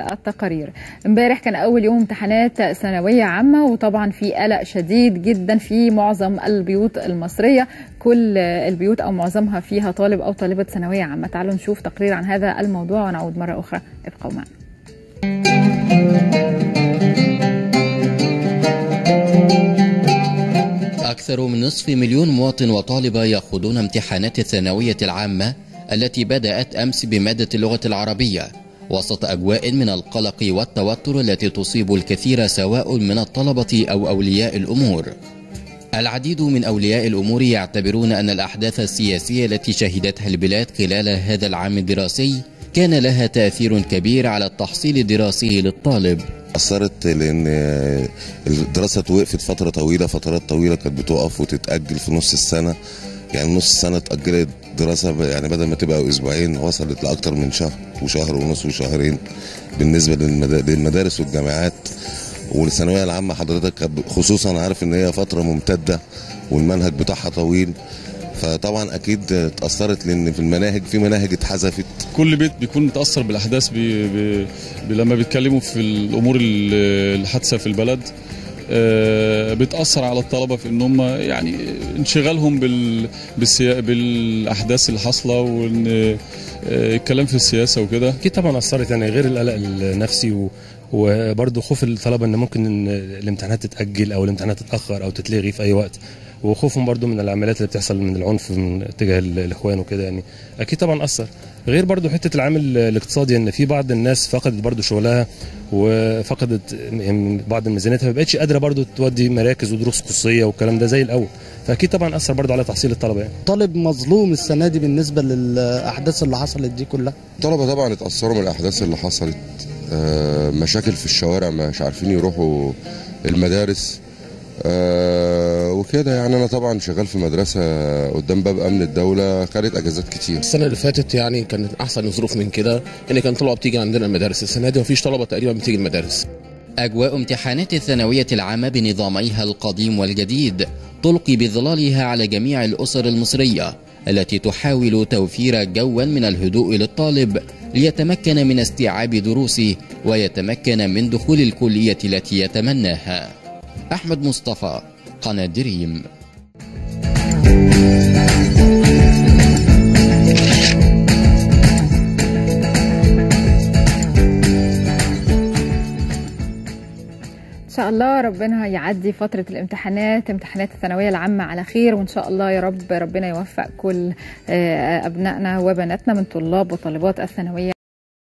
التقارير. امبارح كان اول يوم امتحانات ثانويه عامه، وطبعا في قلق شديد جدا في معظم البيوت المصريه، كل البيوت او معظمها فيها طالب او طالبه ثانويه عامه. تعالوا نشوف تقرير عن هذا الموضوع ونعود مره اخرى، ابقوا معنا. اكثر من نصف مليون مواطن وطالبه يخوضون امتحانات الثانويه العامه التي بدات امس بماده اللغه العربيه، وسط أجواء من القلق والتوتر التي تصيب الكثير سواء من الطلبة أو أولياء الأمور. العديد من أولياء الأمور يعتبرون أن الأحداث السياسية التي شهدتها البلاد خلال هذا العام الدراسي كان لها تأثير كبير على التحصيل الدراسي للطالب. أثرت لأن الدراسة وقفت فترة طويلة، فترات طويلة كانت بتقف وتتأجل في نص السنة، يعني نص سنة اتأجلت دراسة، يعني بدل ما تبقى أسبوعين وصلت لأكتر من شهر وشهر ونص وشهرين بالنسبة للمدارس والجامعات. والثانوية العامة حضرتك خصوصا عارف إن هي فترة ممتدة والمنهج بتاعها طويل، فطبعا أكيد اتأثرت لأن في مناهج اتحذفت. كل بيت بيكون متأثر بالأحداث لما بيتكلموا في الأمور الحادثة في البلد، بتأثر على الطلبة في إن هم يعني انشغالهم بالأحداث اللي حاصلة والكلام في السياسة وكده. أكيد طبعا أثرت، يعني غير القلق النفسي وبرضه خوف الطلبة إن ممكن إن الامتحانات تتأجل أو الامتحانات تتأخر أو تتلغي في أي وقت، وخوفهم برضه من العمليات اللي بتحصل من العنف من تجاه الإخوان وكده، يعني أكيد طبعا أثر. غير برضه حتة العامل الاقتصادي، ان في بعض الناس فقدت برضه شغلها وفقدت بعض الميزانيات، فما بقتش قادره برضه تودي مراكز ودروس خصوصيه والكلام ده زي الاول، فاكيد طبعا اثر برضه على تحصيل الطلبه. يعني طالب مظلوم السنه دي بالنسبه للاحداث اللي حصلت دي كلها. الطلبه طبعا اتاثروا من الاحداث اللي حصلت، مشاكل في الشوارع، مش عارفين يروحوا المدارس وكده. يعني انا طبعا شغال في مدرسه قدام باب امن الدوله، خدت اجازات كتير. السنه اللي فاتت يعني كانت احسن الظروف من كده، يعني كان طلبه بتيجي عندنا المدارس، السنه دي مفيش طلبه تقريبا بتيجي المدارس. اجواء امتحانات الثانويه العامه بنظاميها القديم والجديد تلقي بظلالها على جميع الاسر المصريه التي تحاول توفير جوا من الهدوء للطالب ليتمكن من استيعاب دروسه ويتمكن من دخول الكليه التي يتمناها. أحمد مصطفى، قناة دريم. إن شاء الله ربنا يعدي فترة الامتحانات، امتحانات الثانوية العامة على خير، وإن شاء الله يا رب ربنا يوفق كل أبنائنا وبناتنا من طلاب وطالبات الثانوية